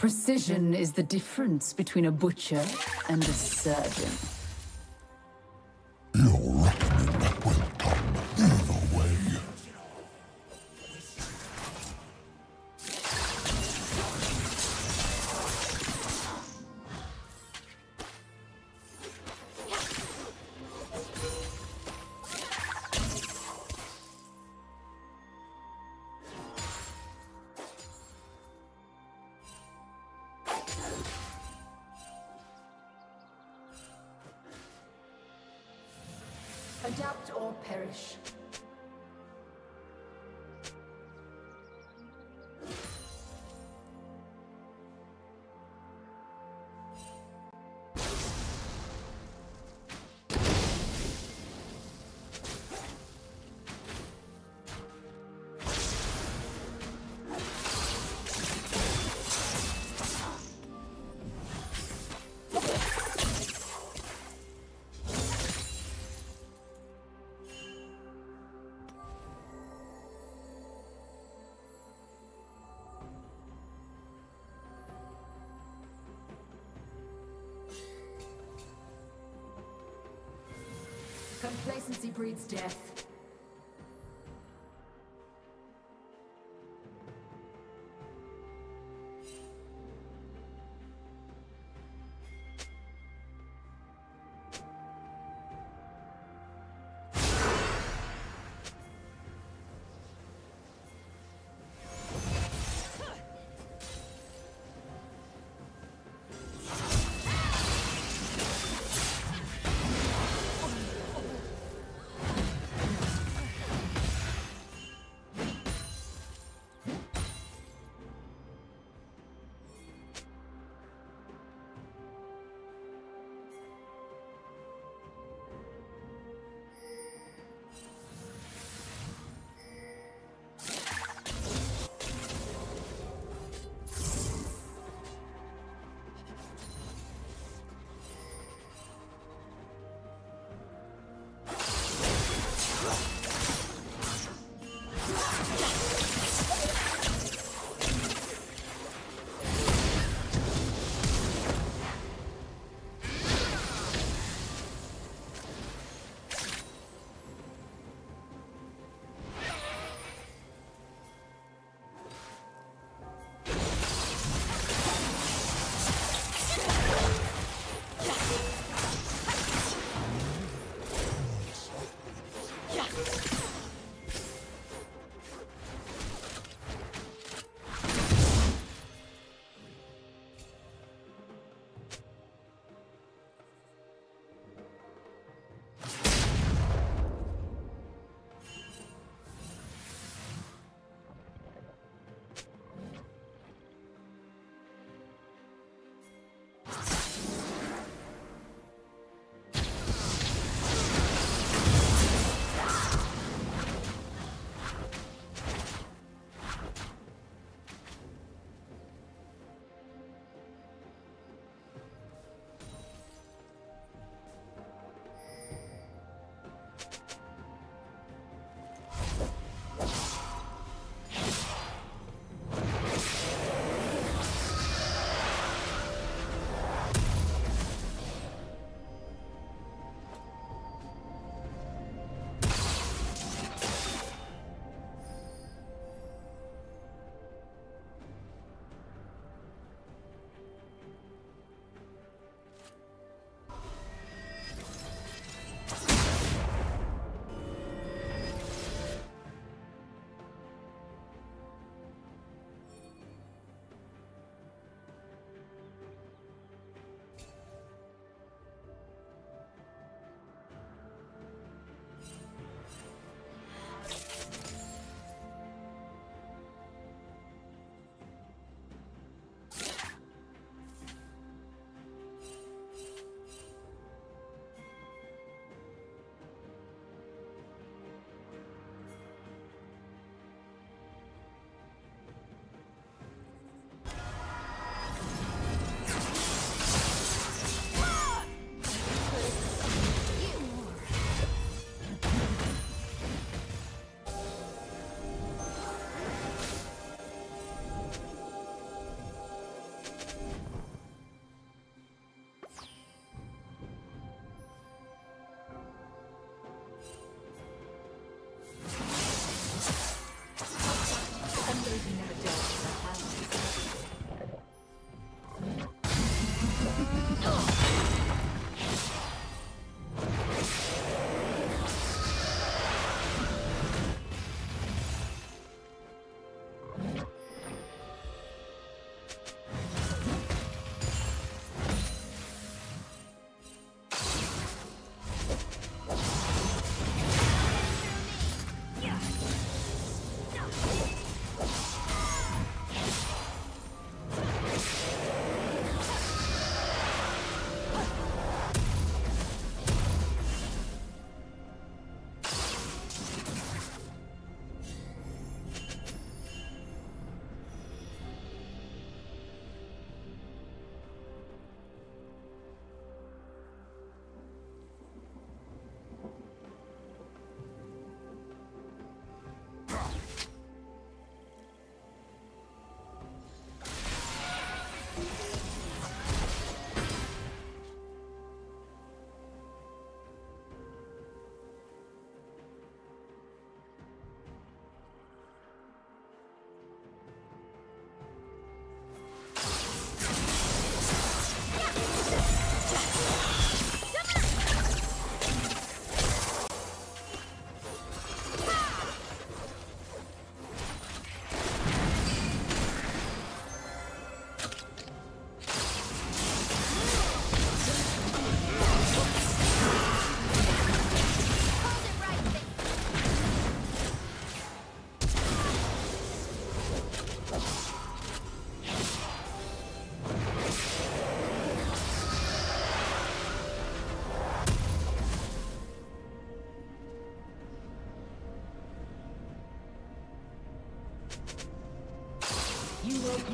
Precision is the difference between a butcher and a surgeon. Adapt or perish. Complacency breeds death.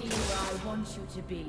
Be where I want you to be.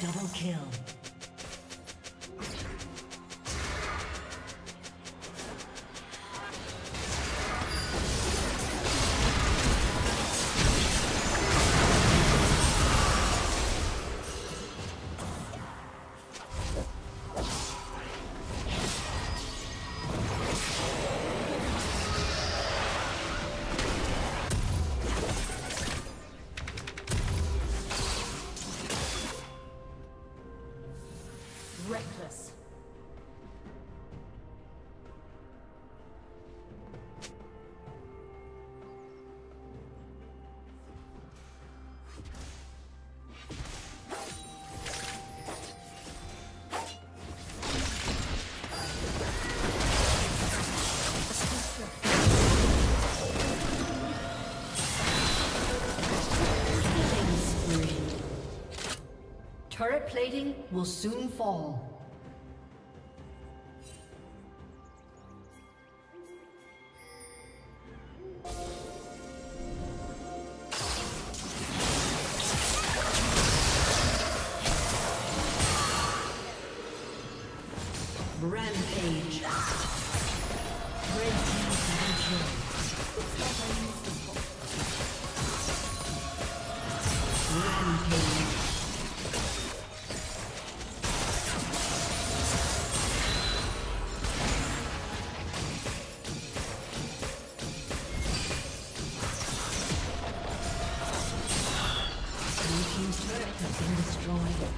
Double kill. Turret plating will soon fall. Rampage. Red team double kill. team's turret has been destroyed.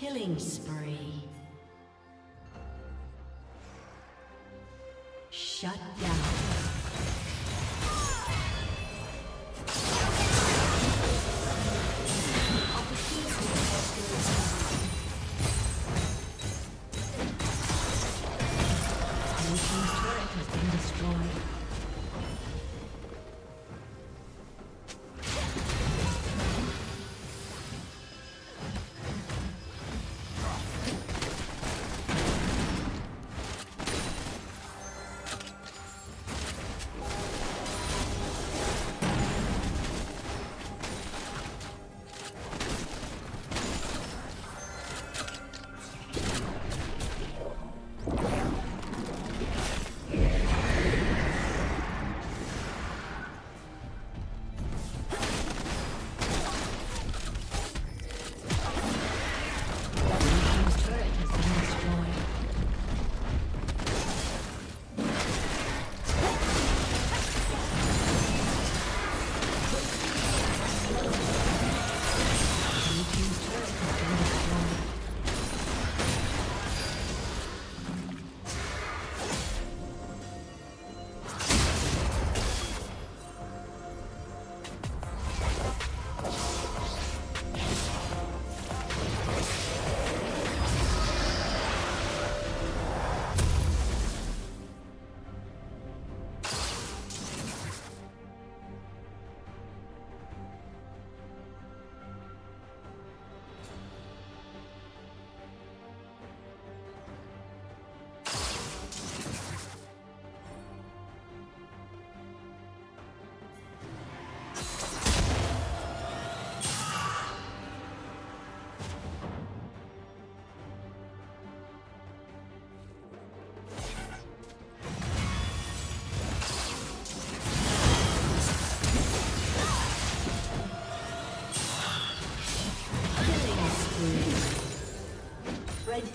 Killing spree. Shut down. Red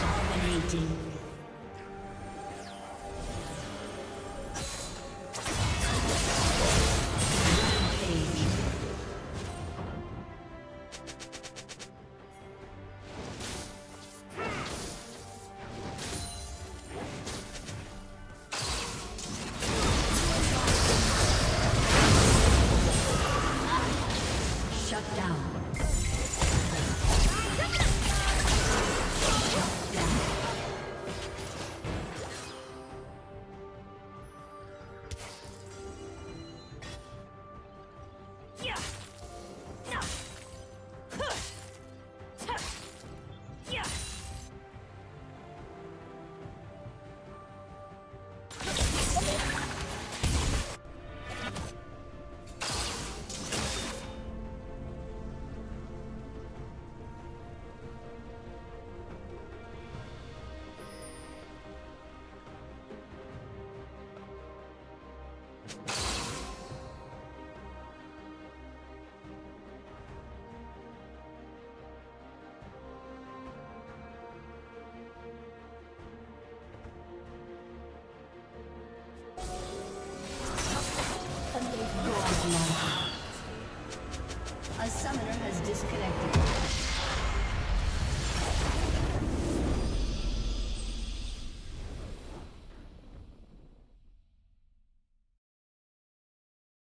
Dominating. You